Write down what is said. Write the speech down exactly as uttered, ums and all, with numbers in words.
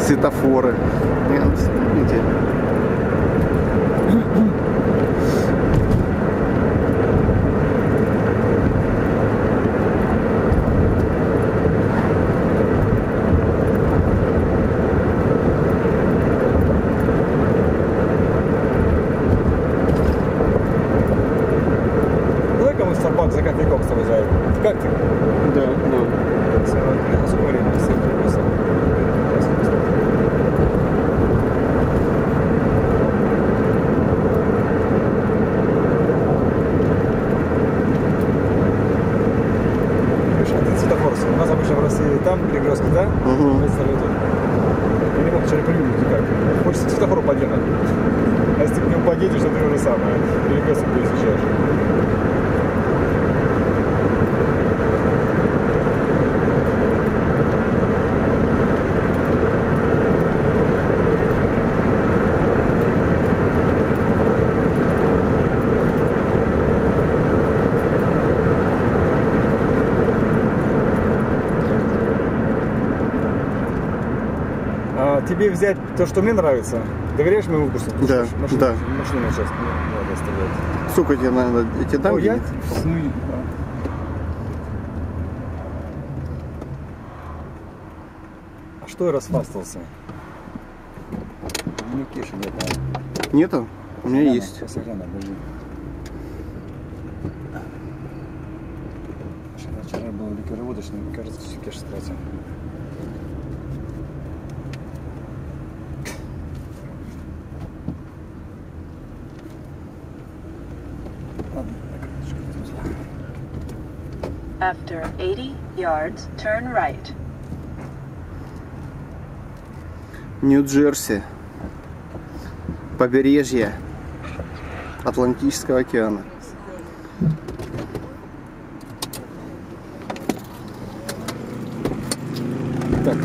светофоры. Собак за копейком выезжает. Как ты? Да, да. Сколько времени? Светофор. У нас обычно в России там перегрузки, да? Угу. Я не могу вчера привыкнуть никак. Хочется светофору подъехать. А если ты к нему подъедешь, то ты уже самое. Перегрузки пересечаешь. Тебе взять то, что мне нравится. Доверяешь моему вкусу? Да, машину, да. Машину сейчас надо оставлять. Сколько тебе надо? Я тебе дам? О, я? Ну, я... А что я расфастался? У меня кеши нет. А? Нету? У меня Сагана, есть. Сагана, вчера был ликероводочный, мне кажется, все кеши тратил. After eighty yards, turn right. Нью-Джерси. Побережье Атлантического океана. Так.